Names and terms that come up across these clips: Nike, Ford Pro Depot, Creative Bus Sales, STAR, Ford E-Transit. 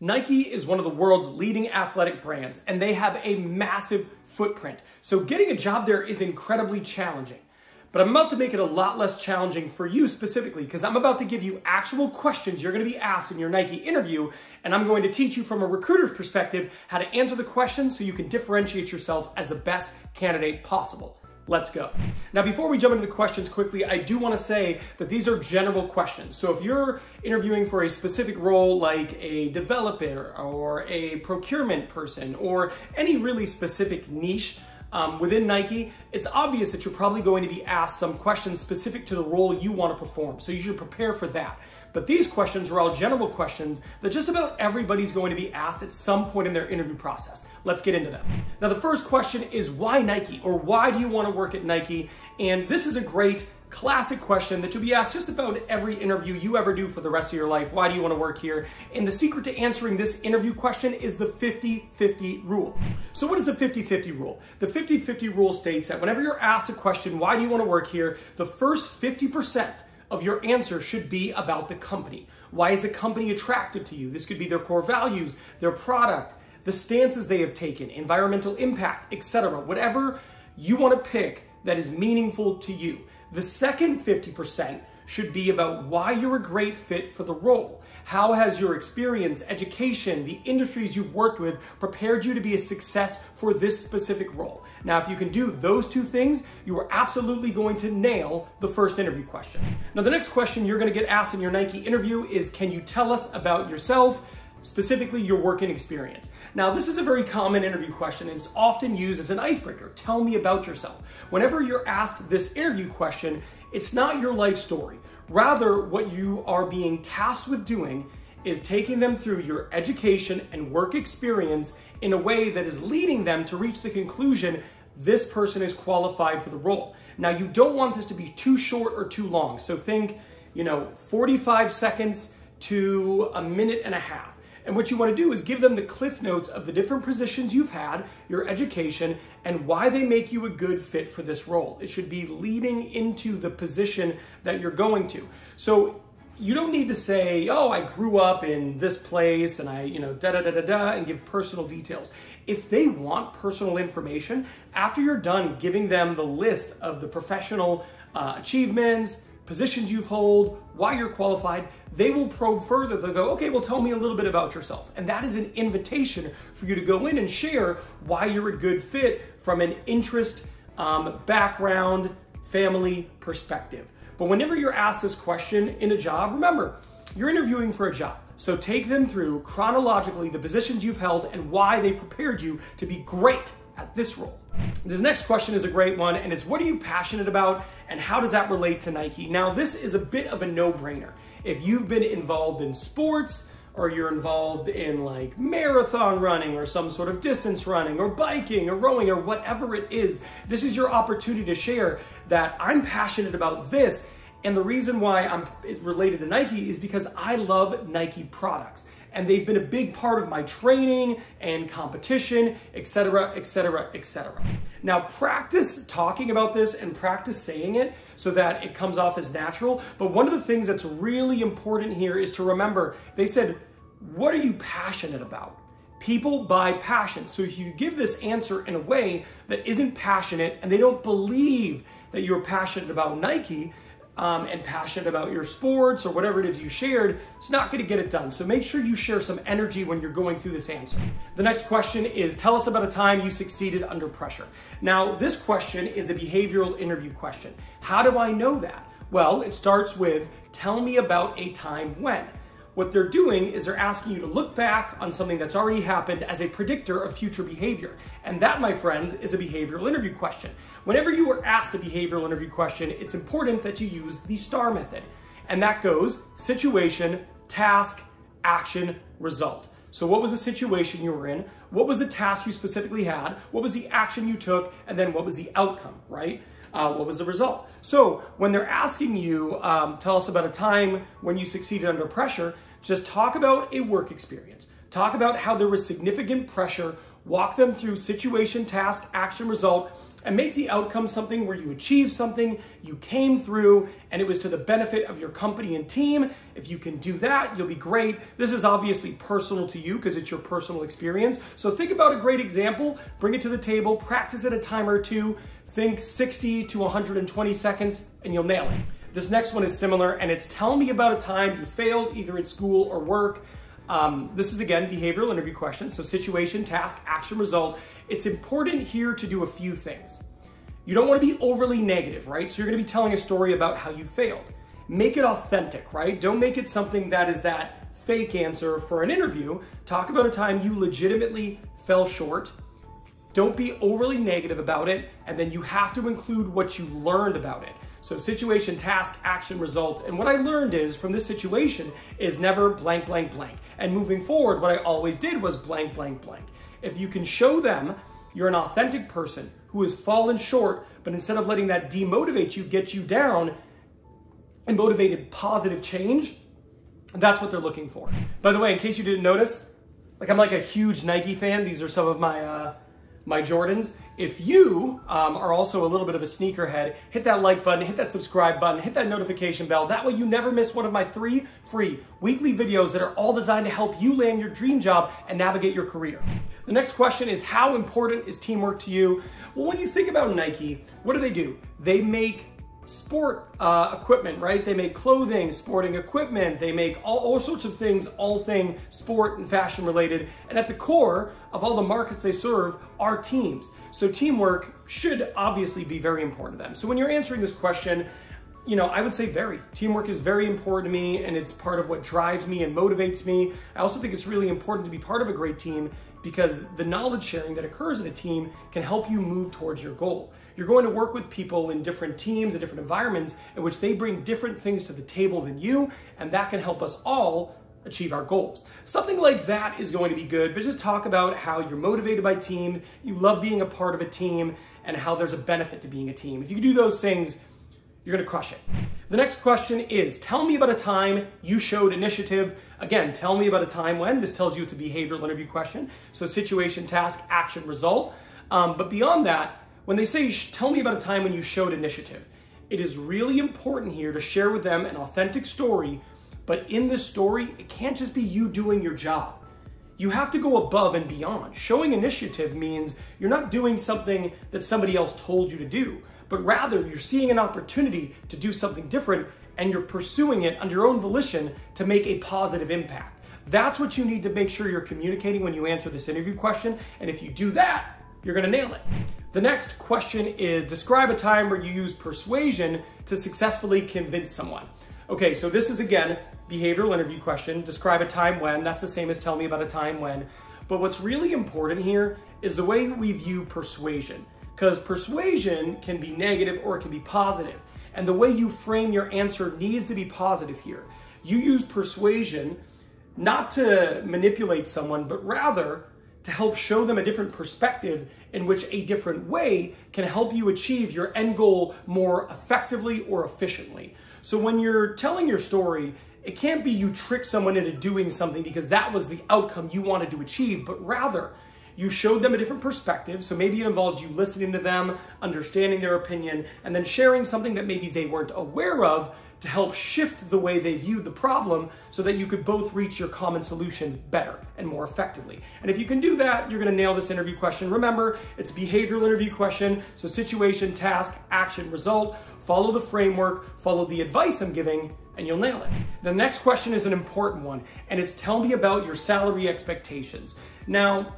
Nike is one of the world's leading athletic brands, and they have a massive footprint. So getting a job there is incredibly challenging. But I'm about to make it a lot less challenging for you specifically, because I'm about to give you actual questions you're going to be asked in your Nike interview, and I'm going to teach you from a recruiter's perspective how to answer the questions so you can differentiate yourself as the best candidate possible. Let's go. Now, before we jump into the questions quickly, I do want to say that these are general questions. So if you're interviewing for a specific role like a developer or a procurement person or any really specific niche, within Nike, it's obvious that you're probably going to be asked some questions specific to the role you want to perform, so you should prepare for that. But these questions are all general questions that just about everybody's going to be asked at some point in their interview process. Let's get into them. Now, the first question is why Nike, or why do you want to work at Nike? And this is a great classic question that you'll be asked just about every interview you ever do for the rest of your life. Why do you want to work here? And the secret to answering this interview question is the 50-50 rule. So what is the 50-50 rule? The 50-50 rule states that whenever you're asked a question, why do you want to work here, the first 50% of your answer should be about the company. Why is the company attractive to you? This could be their core values, their product, the stances they have taken, environmental impact, etc. Whatever you want to pick that is meaningful to you. The second 50% should be about why you're a great fit for the role. How has your experience, education, the industries you've worked with prepared you to be a success for this specific role? Now, if you can do those two things, you are absolutely going to nail the first interview question. Now, the next question you're going to get asked in your Nike interview is, can you tell us about yourself? Specifically, your working experience. Now, this is a very common interview question, and it's often used as an icebreaker. Tell me about yourself. Whenever you're asked this interview question, it's not your life story. Rather, what you are being tasked with doing is taking them through your education and work experience in a way that is leading them to reach the conclusion this person is qualified for the role. Now, you don't want this to be too short or too long. So think, 45 seconds to a minute and a half. And what you want to do is give them the cliff notes of the different positions you've had, your education, and why they make you a good fit for this role. It should be leading into the position that you're going to. So you don't need to say, oh, I grew up in this place and I, and give personal details. If they want personal information, after you're done giving them the list of the professional achievements, positions you've held, why you're qualified, they will probe further. They'll go, okay, well, tell me a little bit about yourself. And that is an invitation for you to go in and share why you're a good fit from an interest, background, family perspective. But whenever you're asked this question in a job, remember, you're interviewing for a job. So take them through chronologically the positions you've held and why they prepared you to be great at this role. This next question is a great one, and it's what are you passionate about and how does that relate to Nike? Now, this is a bit of a no-brainer. If you've been involved in sports or you're involved in like marathon running or some sort of distance running or biking or rowing or whatever it is, this is your opportunity to share that I'm passionate about this, and the reason why I'm related to Nike is because I love Nike products. And they've been a big part of my training and competition, etc., etc., etc. Now, practice talking about this and practice saying it so that it comes off as natural. But one of the things that's really important here is to remember, they said, what are you passionate about? People buy passion. So if you give this answer in a way that isn't passionate and they don't believe that you're passionate about Nike, and passionate about your sports or whatever it is you shared, it's not going to get it done. So make sure you share some energy when you're going through this answer. The next question is, tell us about a time you succeeded under pressure. Now, this question is a behavioral interview question. How do I know that? Well, it starts with, tell me about a time when. What they're doing is they're asking you to look back on something that's already happened as a predictor of future behavior. And that, my friends, is a behavioral interview question. Whenever you are asked a behavioral interview question, it's important that you use the STAR method. And that goes situation, task, action, result. So what was the situation you were in? What was the task you specifically had? What was the action you took? And then what was the outcome, right? What was the result? So when they're asking you, tell us about a time when you succeeded under pressure, just talk about a work experience. Talk about how there was significant pressure. Walk them through situation, task, action, result, and make the outcome something where you achieve something, you came through, and it was to the benefit of your company and team. If you can do that, you'll be great. This is obviously personal to you because it's your personal experience. So think about a great example, bring it to the table, practice it a time or two, think 60 to 120 seconds, and you'll nail it. This next one is similar, and it's tell me about a time you failed either at school or work. This is, again, behavioral interview questions. So situation, task, action, result. It's important here to do a few things. You don't want to be overly negative, right? So you're going to be telling a story about how you failed. Make it authentic, right? Don't make it something that is that fake answer for an interview. Talk about a time you legitimately fell short. Don't be overly negative about it. And then you have to include what you learned about it. So situation, task, action, result. And what I learned is from this situation is never blank, blank, blank. And moving forward, what I always did was blank, blank, blank. If you can show them you're an authentic person who has fallen short, but instead of letting that demotivate you, get you down, and motivated positive change, that's what they're looking for. By the way, in case you didn't notice, I'm like a huge Nike fan. These are some of my, my Jordans. If you are also a little bit of a sneakerhead, hit that like button, hit that subscribe button, hit that notification bell. That way you never miss one of my 3 free weekly videos that are all designed to help you land your dream job and navigate your career. The next question is, how important is teamwork to you? Well, when you think about Nike, what do? They make sport equipment, right? They make clothing, sporting equipment. They make all sorts of things, all sport and fashion related. And at the core of all the markets they serve are teams. So teamwork should obviously be very important to them. So when you're answering this question, you know, I would say very. Teamwork is very important to me, and it's part of what drives me and motivates me. I also think it's really important to be part of a great team, because the knowledge sharing that occurs in a team can help you move towards your goal. You're going to work with people in different teams and different environments in which they bring different things to the table than you, and that can help us all achieve our goals. Something like that is going to be good, but just talk about how you're motivated by team, you love being a part of a team, and how there's a benefit to being a team. If you do those things, you're gonna crush it. The next question is, tell me about a time you showed initiative. Again, tell me about a time when. This tells you it's a behavioral interview question. So situation, task, action, result. But beyond that, when they say, tell me about a time when you showed initiative, it is really important here to share with them an authentic story. But in this story, it can't just be you doing your job. You have to go above and beyond. Showing initiative means you're not doing something that somebody else told you to do, but rather you're seeing an opportunity to do something different, and you're pursuing it on your own volition to make a positive impact. That's what you need to make sure you're communicating when you answer this interview question. And if you do that, you're gonna nail it. The next question is, describe a time where you use persuasion to successfully convince someone. Okay, so this is, again, behavioral interview question. Describe a time when. That's the same as tell me about a time when. But what's really important here is the way we view persuasion, because persuasion can be negative or it can be positive. And the way you frame your answer needs to be positive here. You use persuasion not to manipulate someone, but rather to help show them a different perspective in which a different way can help you achieve your end goal more effectively or efficiently. So when you're telling your story, it can't be you trick someone into doing something because that was the outcome you wanted to achieve, but rather you showed them a different perspective. So maybe it involved you listening to them, understanding their opinion, and then sharing something that maybe they weren't aware of to help shift the way they viewed the problem so that you could both reach your common solution better and more effectively. And if you can do that, you're gonna nail this interview question. Remember, it's a behavioral interview question. So situation, task, action, result. Follow the framework, follow the advice I'm giving, and you'll nail it. The next question is an important one, and it's tell me about your salary expectations. Now,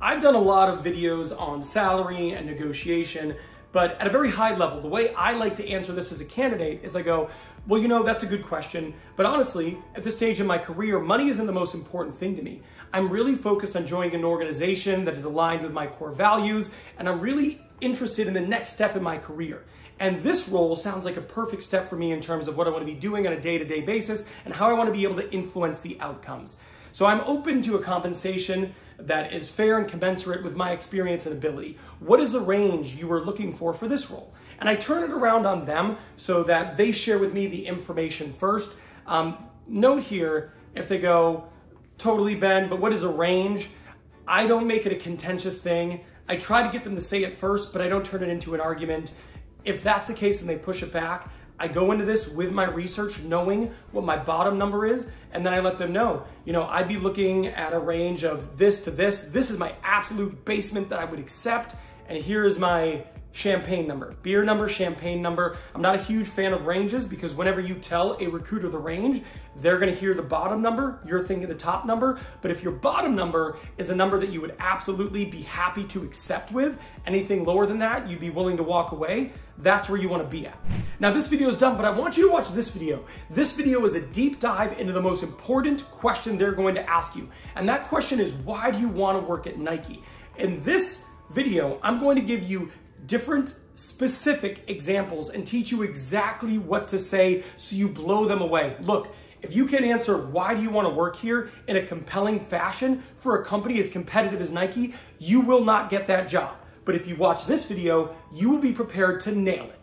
I've done a lot of videos on salary and negotiation, but at a very high level, the way I like to answer this as a candidate is I go, well, you know, that's a good question, but honestly, at this stage in my career, money isn't the most important thing to me. I'm really focused on joining an organization that is aligned with my core values, and I'm really interested in the next step in my career. And this role sounds like a perfect step for me in terms of what I want to be doing on a day-to-day basis and how I want to be able to influence the outcomes. So I'm open to a compensation that is fair and commensurate with my experience and ability. What is the range you are looking for this role? And I turn it around on them so that they share with me the information first. Note here, if they go, totally, Ben, but what is a range? I don't make it a contentious thing. I try to get them to say it first, but I don't turn it into an argument. If that's the case and they push it back, I go into this with my research knowing what my bottom number is, and then I let them know, you know, I'd be looking at a range of this to this. This is my absolute basement that I would accept, and here is my champagne number, beer number, champagne number. I'm not a huge fan of ranges because whenever you tell a recruiter the range, they're gonna hear the bottom number, you're thinking the top number. But if your bottom number is a number that you would absolutely be happy to accept with, anything lower than that, you'd be willing to walk away, that's where you wanna be at. Now this video is done, but I want you to watch this video. This video is a deep dive into the most important question they're going to ask you. And that question is, why do you wanna work at Nike? In this video, I'm going to give you different specific examples and teach you exactly what to say so you blow them away. Look, if you can answer why do you want to work here in a compelling fashion for a company as competitive as Nike, you will not get that job. But if you watch this video, you will be prepared to nail it.